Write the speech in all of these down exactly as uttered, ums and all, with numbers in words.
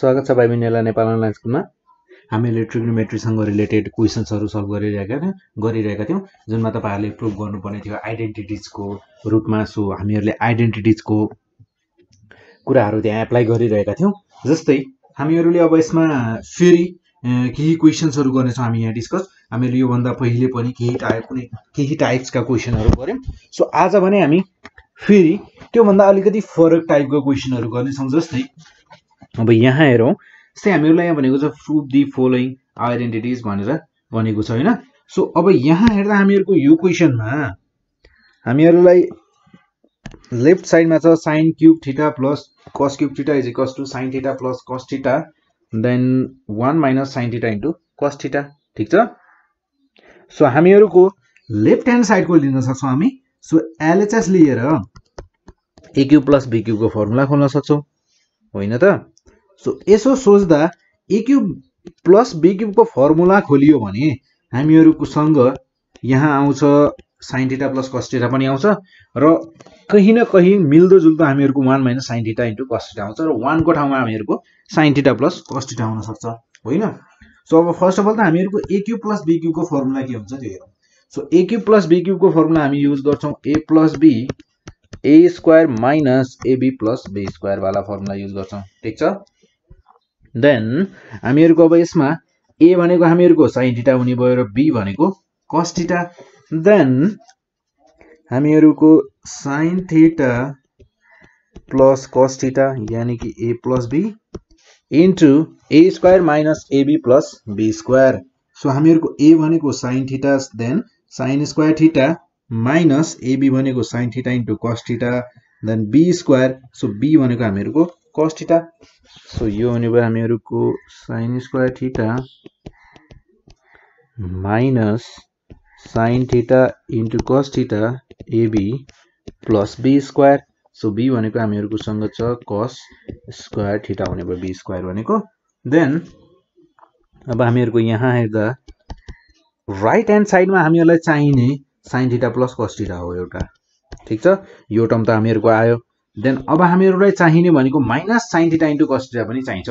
स्वागत छ भाइ बहिनीहरुलाई नेपाल अनलाइन स्कुलमा। हामीले ट्रिग्नोमेट्रीसँग रिलेटेड क्वेशन्सहरु सल्भ गरिरहेका गरिरहेका थियौं जुनमा तपाईहरुले प्रुभ गर्नुपर्ने थियो आइडेन्टिटीजको रुपमा। सो हामीहरुले आइडेन्टिटीजको कुराहरु त्यहाँ एप्लाई गरिरहेका थियौं। जस्तै हामीहरुले अब यसमा फेरि केही क्वेशन्सहरु गर्नेछौं हामी यहाँ डिस्कस। हामीले यो भन्दा पहिले पनि केही टाइप कुनै केही टाइप्सका क्वेशनहरु गर्यौं। सो आज भने हामी फेरि त्यो भन्दा अलिकति फरक टाइपको क्वेशनहरु गर्नेछौं। जस्तै अब यहाँ हेरौं, जस्तै हामीहरुलाई यहाँ भनेको छ प्रूफ द फलोइङ आइडेन्टिटीज भनेर भनेको छ हैन। सो अब यहाँ हेर्दा हामीहरुको यो क्वेशनमा हामीहरुलाई लेफ्ट साइडमा छ sin cube theta plus cos cube theta is equals to sin theta plus cos theta then one minus sin theta into cos theta, ठीक छ। सो हामीहरुको लेफ्ट ह्यान्ड साइडको लिन सक्छौं हामी। सो एलएचएस लिएर a cube plus b cube को formula खोल्न सक्छौं हैन त। सो यसो सोच्दा ए क्यूब प्लस बी क्यूब को फर्मुला खोलियो भने हामीहरुसँग यहाँ आउँछ sin theta plus cos theta पनि आउँछ र कहीं न कहीं मिल्दो जुल्दो हामीहरुको one minus sin theta into cos theta आउँछ र वन को ठाउँमा हामीहरुको sin theta plus cos theta आउन सक्छ हैन। सो अब फर्स्ट अफ अल त हामीहरुको a cube plus b cube को फर्मुला के हुन्छ त्यो हेरौं। So a cube plus b cube को फर्मुला हामी युज गर्छौं a plus b a square minus ab plus b square वाला फर्मुला युज गर्छौं, ठीक छ। देन हामीहरुको अब यसमा a भनेको हामीहरुको sin थीटा हुने भयो र b भनेको cos थीटा। देन हामीहरुको sin theta plus cos theta यानी कि a plus b into a square minus ab plus b square. So हामीहरुको a भनेको sin theta then sin square theta minus ab भनेको sin theta into cos theta then b square. So b भनेको हामीहरुको cos theta. So यो हुने भयो हामीहरुको sin square theta minus sin theta into cos theta ab plus b square. So b भनेको हामीहरुको सँग छ cos स्क्वायर थीटा हुने भयो b स्क्वायर भनेको। देन अब हामीहरुको यहाँ हेर्दा राइट ह्यान्ड साइडमा हामीहरुलाई चाहिने sin theta plus cos theta हो एउटा, ठीक छ। यो टर्म त हामीहरुको आयो। देन अब हामीहरुलाई चाहिने भनेको minus sin theta into cos theta पनि चाहिन्छ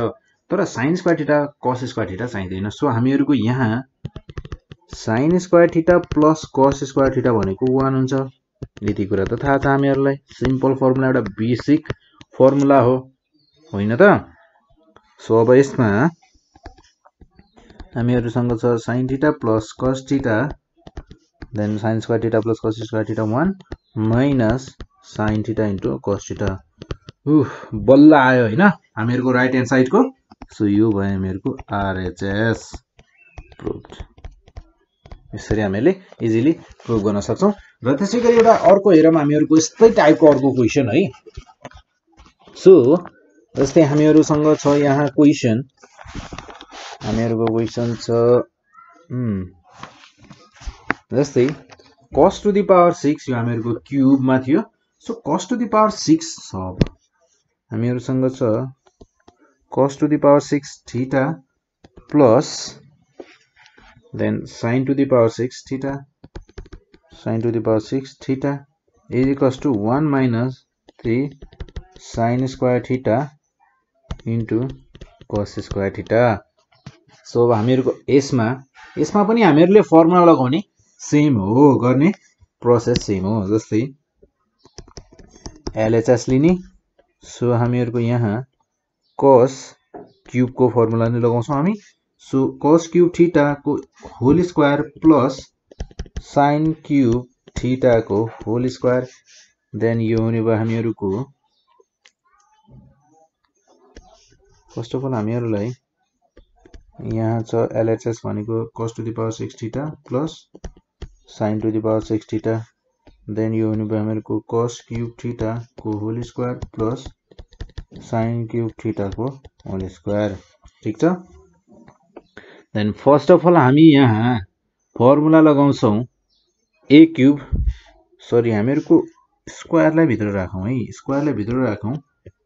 तर sin square theta cos square theta चाहिदैन। सो हामीहरुको यहाँ sin square theta plus cos square theta भनेको वन हुन्छ। यति कुरा त थाहा छ हामीहरुलाई। सिम्पल फर्मुला, एउटा बेसिक फर्मुला हो हैन त। सो अब यसमा हामीहरुसँग छ sin theta plus cos theta then sin square theta plus cos square theta one minus sin theta into cos theta। उफ बल्ल आयो हैन हामीहरुको राइट ह्यान्ड साइड को। सो यो भयो हामीहरुको आरएचएस प्रुफ। यसरी हामीले इजिली प्रुफ गर्न सक्छौं। र त्यसैगरी एउटा अर्को हेरौं हामीहरुको यस्तै टाइपको अर्को क्वेशन है। सो जस्तै हामीहरुसँग छ यहाँ क्वेशन, हामीहरुको क्वेशन छ जस्तै cos to the power six यो हामीहरुको क्यूब मा थियो। So cos to the power six सब हामीहरुसँग छ cos to the power six theta plus then sin to the power six theta sin to the power six theta is equals to one minus three sin square theta into cos square theta. So अब हामीहरुको यसमा यसमा पनि हामीहरुले formula लगाउने same हो, गर्ने process same हो। जस्तै एलएचएस लिने। सो हामीहरुको यहाँ cos क्यूब को फर्मुला नि लगाउँछौं हामी। सो cos क्यूब थीटा को whole square plus sin cube theta को होल स्क्वायर। देन यो हुने भयो हामीहरुको फर्स्ट अफ अल हामीहरुलाई यहाँ छ एलएचएस भनेको cos to the power six theta plus sin to the power six theta. Then यो हुने भयो हामीहरुको cos क्यूब थीटा को whole square plus sin cube theta को होल स्क्वायर, ठीक छ। देन फर्स्ट अफ अल हामी यहाँ फर्मुला लगाउँछौं a क्यूब, सरी हामीहरुको स्क्वायरलाई भित्र राखौं है, स्क्वायरलाई भित्र राखौं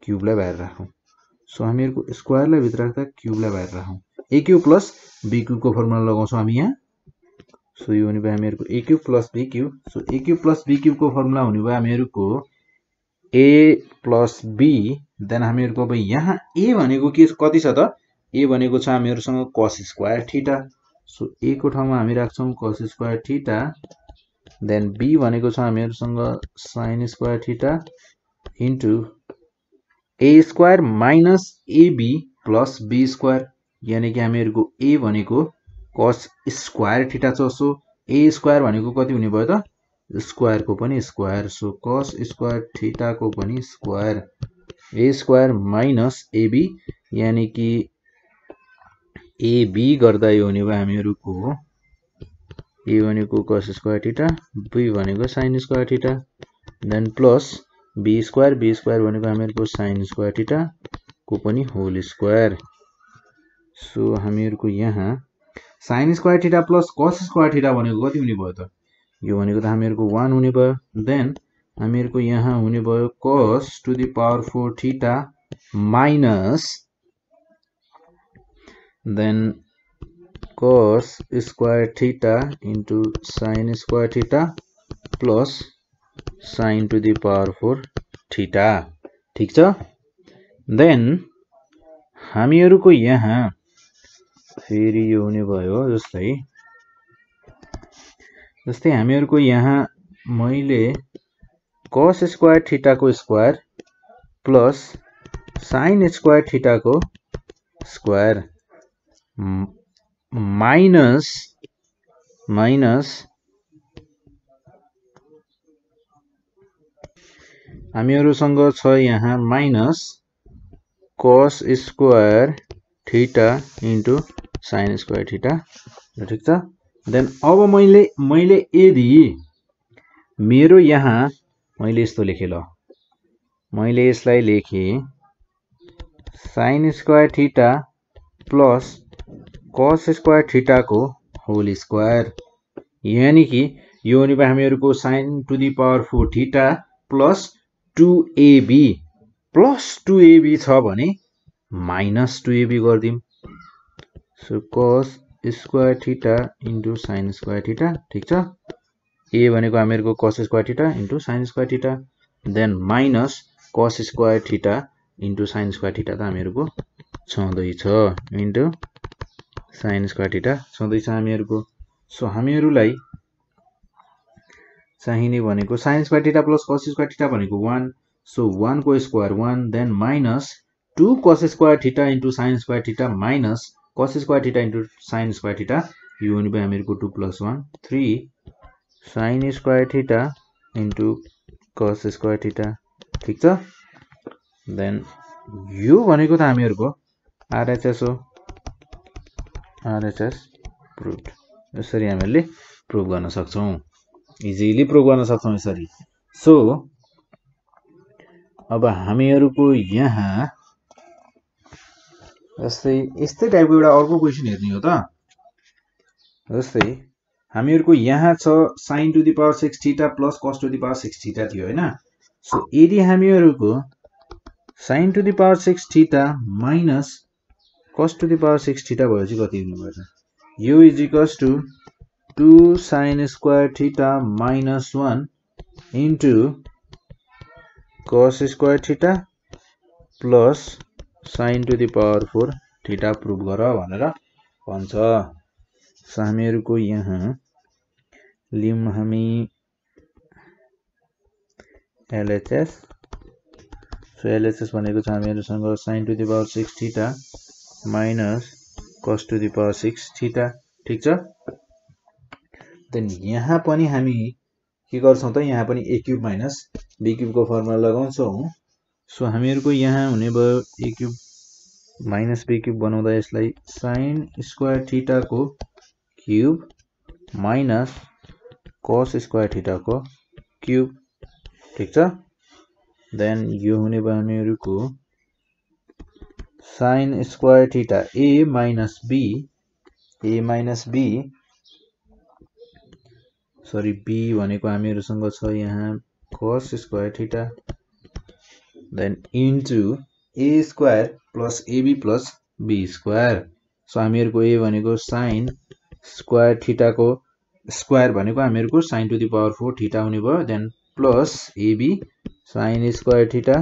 क्यूबलाई बाहिर राखौं। सो हामीहरुको स्क्वायरलाई भित्र राख्दा क्यूबलाई बाहिर राखौं। a cube plus b cube को फर्मुला लगाउँछौं हामी यहाँ। सो यो हुने भयो हामीहरुको a cube plus b cube. So a cube plus b cube को फर्मुला हुने भयो हामीहरुको a प्लस b देन हामीहरुको अब यहाँ ए भनेको के कति छ त ए भनेको छ हामीहरुसँग cos स्क्वायर थीटा सो ए को ठाउँमा हामी राख्छौं cos square theta then be भनेको छ हामीहरुसँग sin square theta into a square minus ab plus b square यानी कि हामीहरुको a भनेको cos स्क्वायर थीटा छ सो a स्क्वायर भनेको कति हुने भयो त स्क्वायर को पनि square so cos square theta को पनि square a square minus ab यानी कि ab गर्दा यो हुने भयो हामीहरुको a भनेको cos स्क्वायर थीटा b भनेको sin square theta then plus b square b square भनेको हामीहरुको sin स्क्वायर थीटा को पनि होल स्क्वायर सो हामीहरुको यहाँ sin square theta plus cos square theta भनेको कति हुने भयो त यो भनेको त हामीहरुको एक हुने भयो देन हामीहरुको यहाँ हुने भयो cos to the power four theta minus then cos square theta into sin square theta plus sin to the power four theta ठीक छ देन हामीहरुको यहाँ फेरि यो हुने भयो जस्तै जस्तै हामीहरुको यहाँ मैले cos स्क्वायर थीटा को square plus sin square theta को स्क्वायर माइनस माइनस हामीहरुसँग छ यहाँ minus cos square theta into sin square theta ठीक छ देन अब मैले मैले यदि मेरो यहाँ मैले यस्तो लेखे ल मैले यसलाई लेखे sin square theta plus cos square theta को होल स्क्वायर यानी कि यो अनि हामीहरुको sin to the power four theta plus two a b plus two a b छ भने माइनस टू ए बी गर्दिम so cos square theta into sin square theta ठीक छ ए भनेको हामीहरुको cos square theta into sin square theta then minus cos square theta into sin square theta त हामीहरुको छँदै छ इन्टु sin स्क्वायर थीटा छँदै छ हामीहरुको सो हामीहरुलाई चाहिने भनेको sin square theta plus cos square theta भनेको एक सो एक को स्क्वायर एक then minus two cos square theta into sin square theta minus cos square theta into sin square theta यो हुने भयो हामीहरुको two plus one three sin square theta into cos square theta ठीक छ then यो भनेको त हामीहरुको आरएचएस हो आरएचएस प्रुफ यसरी हामीले प्रुफ गर्न सक्छौं इजिली प्रुफ गर्न सक्छौं यसरी सो अब हामीहरुको यहाँ जस्तै यस्तै टाइपको एउटा अर्को क्वेशन हेर्ने हो त जस्तै हामीहरुको यहाँ छ sin to the power six theta plus cos to the power six theta थियो हैन सो यदि हामीहरुको sin to the power six theta minus cos to the power six theta भएपछि कति हुने भयो त यो is equals to two sin square theta minus one into cos square theta plus sin to the power four theta proof गर भनेर भन्छ so हामीहरुको यहाँ लिम हामी एलएचएस सो एलएचएस भनेको छ हामीहरुसँग sin to the power six theta minus cos to the power six theta ठीक छ देन यहाँ पनि हामी के गर्छौं त यहाँ पनि a cube minus b cube को फर्मुला लगाउँछौं सो हामीहरुको यहाँ हुने भयो a cube minus b cube बनाउँदा यसलाई sin स्क्वायर थीटा को cube minus cos square theta को क्यूब ठीक छ देन यो हुने भयो हामीहरुको sin square theta a minus b a minus b sorry b भनेको हामीहरुसँग छ यहाँ cos square theta then into a square plus ab plus b square so हामीहरुको a भनेको sin स्क्वायर थीटा को स्क्वायर भनेको हामीहरुको sin to the power four theta हुने भयो then plus ab sin square theta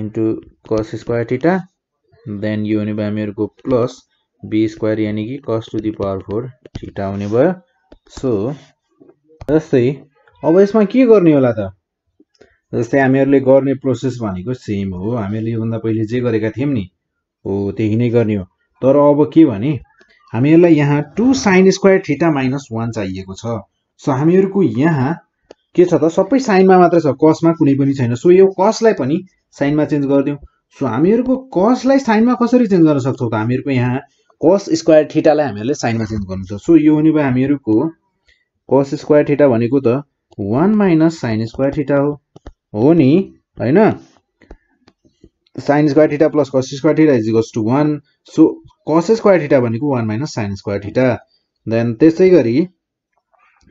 into cos square theta, then यो होने भाई मेरे को plus b square यानी कि cos to the power four theta होने भाई. so जैसे अब इसमें क्या करने वाला था जैसे हामीहरूले गर्ने प्रोसेस भनेको सेम हो, हामीले यो भन्दा पहिले जे गरेका थियौं नि हो त्यही नै गर्ने हो. तर अब के भने हामीहरूलाई यहाँ two sin square theta minus one चाहिएको छ. सो हामीहरूको यहाँ के छ त सबै sin मा मात्र छ, cos मा कुनै पनि छैन. सो यो cos लाई पनि sin मा चेन्ज गर्दियौ. सो हामीहरूको cos लाई sin मा कसरी चेन्ज गर्न सक्छौ त हामीहरूको यहाँ cos स्क्वायर थीटा लाई हामीहरूले sin मा चेन्ज गर्नु छ. सो यो हुने भयो हामीहरूको cos स्क्वायर थीटा भनेको त one minus sin square theta हो हो नि हैन. sin square theta plus cos square theta is equals to one. So cos square theta भनेको one minus sin square theta. Then त्यसै गरी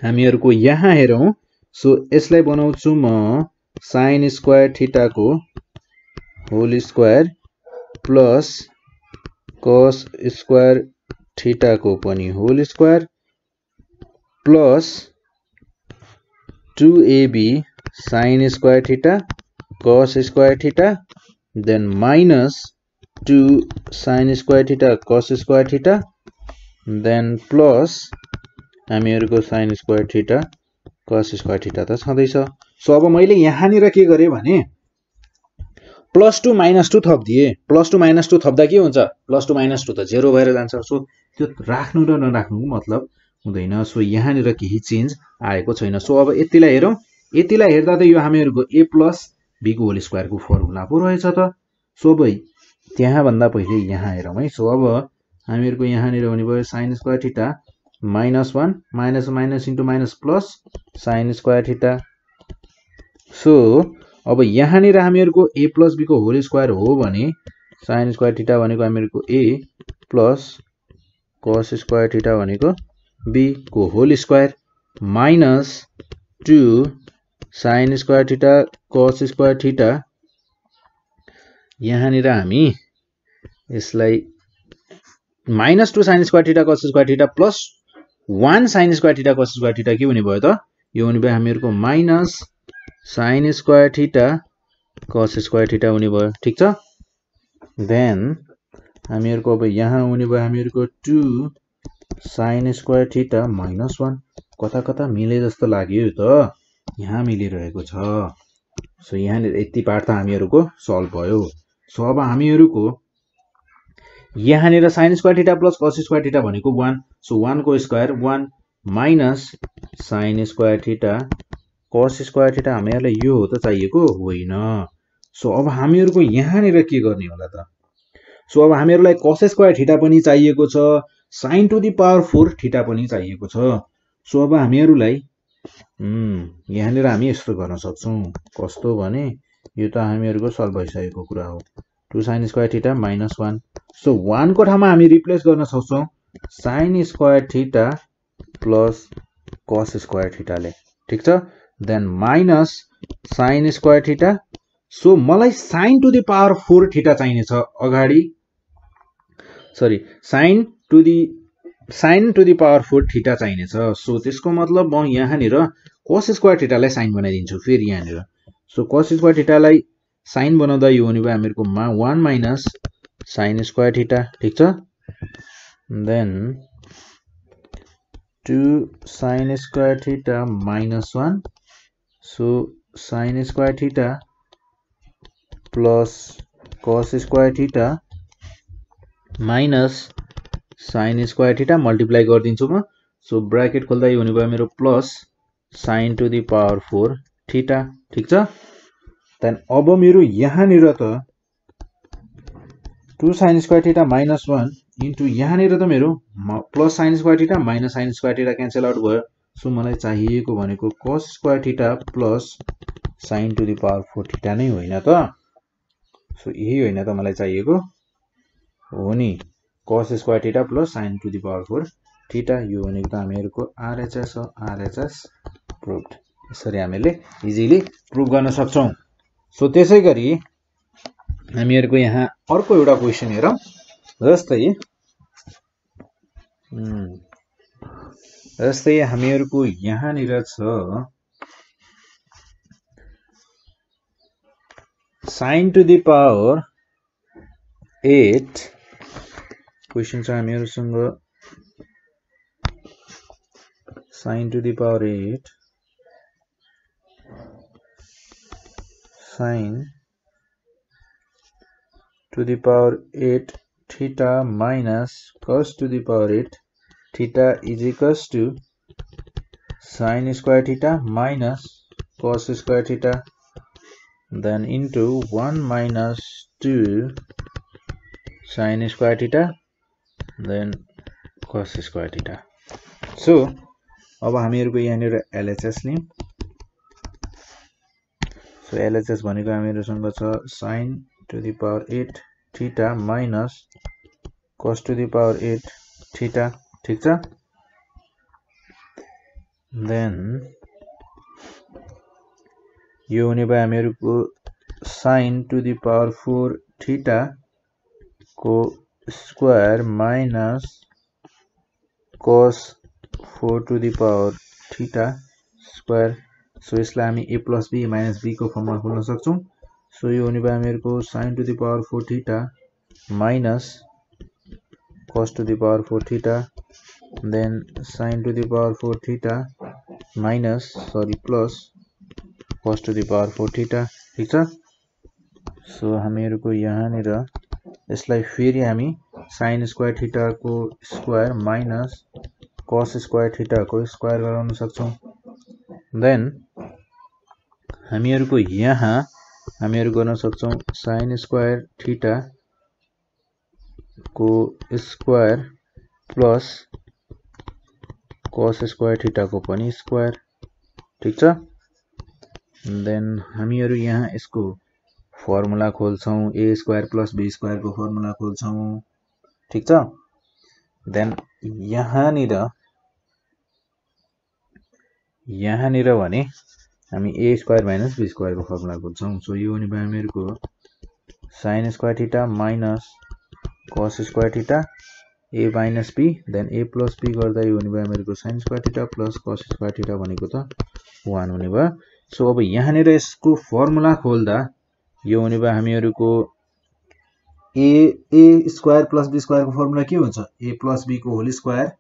हामीहरुको यहाँ हेरौं. सो यसलाई बनाउँछु म sin स्क्वायर थीटा को whole square plus cos square theta को पनि whole square plus two a b sin square theta cos square theta, then minus two sin square theta cos square theta, then plus हामीहरुको sin square theta cos square theta त छँदै छ. So अब मैले यहाँ नि के गरे भने प्लस टू माइनस टू थप दिए. प्लस टू माइनस टू थप्दा के हुन्छ, प्लस टू माइनस टू त जीरो भएर जान्छ. सो त्यो राख्नु र नराख्नुको मतलब हुँदैन. सो यहाँ नि केही चेन्ज आएको छैन. सो अब यतिलाई हेरौं. यतिलाई हेर्दा त यो हामीहरुको a प्लस b को होल स्क्वायर को फर्मुला पो रहेछ त. सो अब त्यहाँ भन्दा पहिले यहाँ हेरौं है. सो अब हामीहरुको यहाँ नि रहने भयो sin square theta minus one minus minus into minus plus sin square theta. So अब यहाँ नि हामीहरुको a प्लस b को होल स्क्वायर हो भने sin स्क्वायर थीटा भनेको हामीहरुको a plus cos square theta भनेको b को whole square minus two sin square theta cos square theta. यहाँ नि हामी यसलाई minus two sin square theta cos square theta plus one sin square theta cos square theta के हुने भयो त यो हुने भयो हामीहरुको minus sin square theta cos square theta हुने भयो. ठीक छ. देन हामीहरुको अब यहाँ हुने भयो हामीहरुको two sin square theta minus one. कता कता मिले जस्तो लाग्यो त यहाँ मिलिरहेको छ. सो यहाँ यति पार्ट त हामीहरुको सल्भ भयो. सो अब हामीहरुको यहाँ नि sin square theta plus cos square theta भनेको वन. सो वन को square one minus sin square theta cos square theta हामीहरुलाई यो हो त चाहिएको होइन. सो अब हामीहरुको यहाँ नि के गर्ने होला त. सो अब हामीहरुलाई cos स्क्वायर थीटा पनि चाहिएको छ, sin to the power four theta पनि चाहिएको छ. सो अब हामीहरुलाई हम्म यहाँ हामी यस्तो गर्न सक्छौं. कस्तो भने यो त हामीहरुको सल्भ भइसकेको कुरा हो. Two sin square theta minus one. So one को ठाउँमा हामी रिप्लेस गर्न सक्छौं sin square theta plus cos square theta ले. ठीक छ. Then minus sin square theta. So मलाई sin to the power four theta चाहिने छ अगाडि. Sorry sin to the sin to the power four theta चाहिने छ. सो त्यसको मतलब म यहाँ नि cos स्क्वायर थीटा लाई sin बनाइदिन्छु फेरि यहाँ नि. सो cos स्क्वायर थीटा लाई sin बनाउँदा यो हुने भयो हामीहरुको one minus sin square theta. ठीक छ. Then two sin square theta minus one. So sin square theta plus cos square theta minus sin square theta multiply कर दिन्छु म. सो ब्रैकेट खोल्दा यो हुने भयो मेरो plus sin to the power four theta. ठीक छ. देन अब मेरो यहाँ नि त two sin square theta minus one into यहाँ नि त मेरो plus sin square theta minus sin square theta cancel out भयो. सो मलाई चाहिएको भनेको cos square theta plus sin to the power four theta नै होइन त. सो यही होइन त मलाई चाहिएको हो नि cos square theta plus sin to the power four theta. यो भनेको त हामीहरुको आरएचएस हो. RHS proved. यसरी हामीले इजिली प्रूफ गर्न सक्छौं. सो त्यसै गरी हामीहरुको यहाँ अर्को एउटा क्वेशन हेरौं. जस्तै हम जस्तै हामीहरुको यहाँ नि छ sine to the power eight question हामीहरूसँग sine to the power eight sine to the power eight theta minus cos to the power eight theta is equals to sine square theta minus cos square theta then into one minus two sine square theta then cos square theta. So अब हामीहरुको यहाँ LHS लियौं. So LHS भनेको हामीहरुसँग छ sine to the power eight theta minus cos to the power eight theta. ठीक छ. Then यो होने भाई हमें को sine to the power four theta को square minus cos four to the power theta square. So इसलिए हमें a plus b minus b को फॉर्मुला खोल्न सक्छौं. सो यो होने भाई हमें को sine to the power four theta minus cos to the power four theta then sine to the power four theta minus sorry plus cos to the power four theta. ठीक छ. So हामीहरु को यहाँ नेर यसलाई फेरि हामी sin स्क्वायर थीटा को square minus cos square theta को square गराउन सक्छौं. देन हामीहरु को यहाँ हामीहरु गर्न सक्छौं sin स्क्वायर थीटा को square plus cos square theta को पनि स्क्वायर. ठीक छ. देन हामीहरु यहाँ इसको फर्मुला खोल्छौं a square plus b square को फर्मुला खोल्छौं. ठीक छ. देन यहाँ निर यहाँ निर भने हामी a square minus b square को फर्मुला खोल्छौं. सो यो नि भयो मेरो sine square theta minus cos square theta a minus b then a plus b गर्दा यो नि भयो मेरो sine square theta plus cos square theta भनेको त वन हुने भयो. सो so, अब यहाँ नेर यसको फर्मुला खोल्दा यो हुने भयो हामीहरुको a a square plus b square को फर्मुला के हुन्छ ए प्लस बी को whole square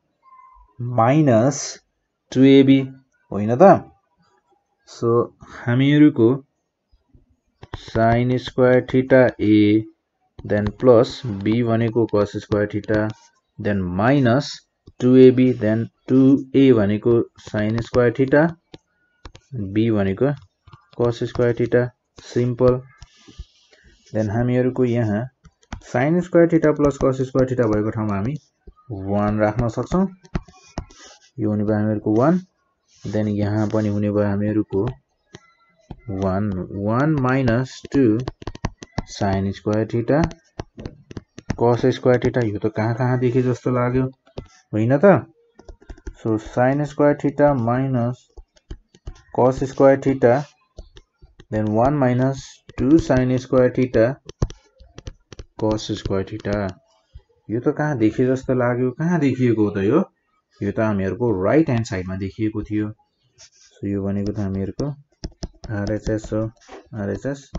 minus two a b होइन त. सो हामीहरुको sine square theta a then plus b भनेको cos square theta then minus two a b then two a भनेको sine square theta b भनेको cos square theta simple. Then हामीहरुको यहाँ sin square theta plus cos square theta भएको ठाउँमा हामी वन राख्न सक्छौं. यो हुने भयो हामीहरुको वन. देन यहाँ पनि हुने भयो हामीहरुको one one minus two sin square theta cos square theta. यो त कहाँ कहाँ देखे जस्तो लाग्यो हैन त. So sin square theta minus cos square theta then one minus two sin square theta cos square theta. यो त कहाँ देखिए जस्तो लाग्यो कहाँ देखिएको त यो यो त हामीहरुको राइट ह्यान्ड साइडमा देखिएको थियो. सो यो भनेको त हामीहरुको आरएचएस हो. आरएचएस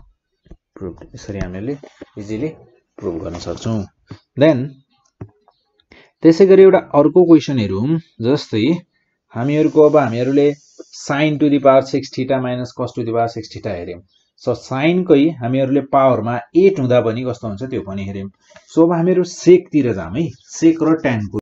प्रुभ यसरी हामीले इजिली प्रुभ गर्न सक्छौं. देन त्यसैगरी एउटा अर्को क्वेशन हेरौं. जस्तै हामीहरुको अब हामीहरुले sin to the power six theta minus cos to the power six theta हेर्यौं. सो so, sin कै हामीहरुले पावर मा एट हुँदा पनि कस्तो हुन्छ त्यो पनि हेर्यौं. सो अब हामीहरु sec तिर जाम है. sec र tan